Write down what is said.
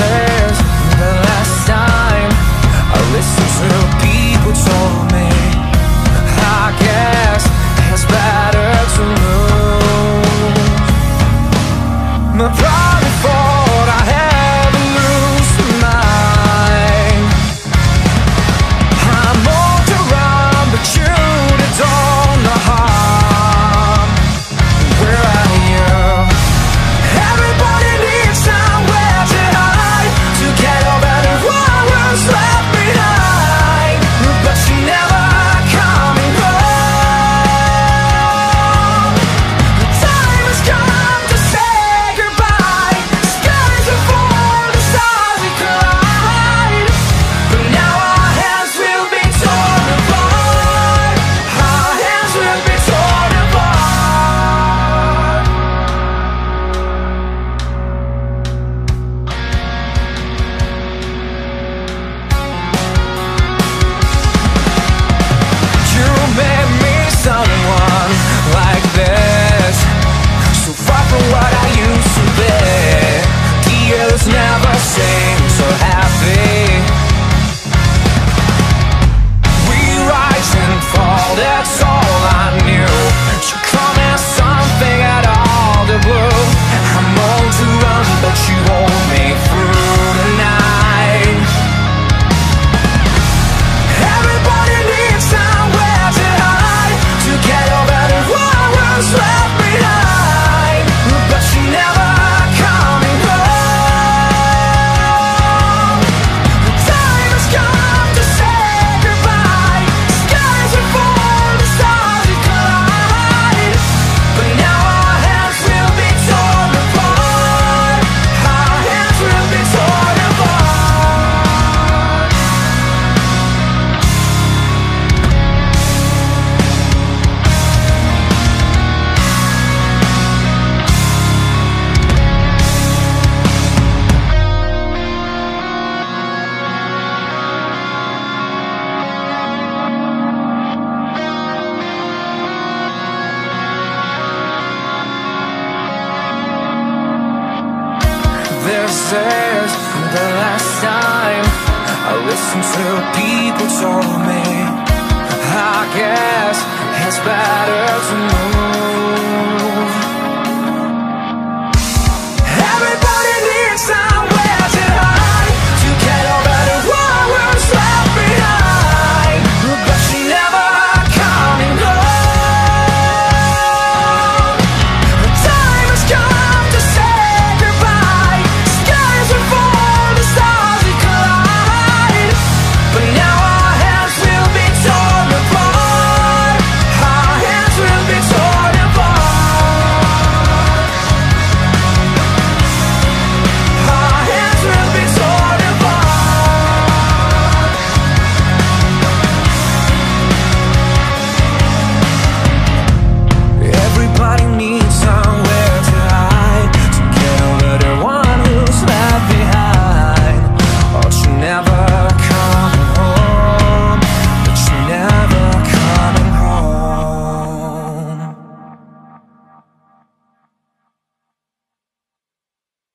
there's the last time I listened to people told me. I guess it's better to lose my pride before I ever lose mine. I'm all to run, but you don't know how. Where are you? Everybody needs somewhere to hide, to get over the world was left behind. But she never coming home. The time has come to say goodbye. Skies are full, the stars will collide, but now our hands will be torn apart. Our hands will be torn apart. You made me someone like this, so far from what I used to be. The years never seem so happy. We rise and fall, that's all I knew. You come as something at all the blue. I'm all to run, but you hold me through the night. Everybody needs somewhere to hide, to get over the world was left behind. But she never coming home. The time has come to say goodbye. Skies are full, the stars will collide, but now our hands will be torn apart. Our hands will be torn apart. This is the last time I listened to people told me. I guess it's better to move.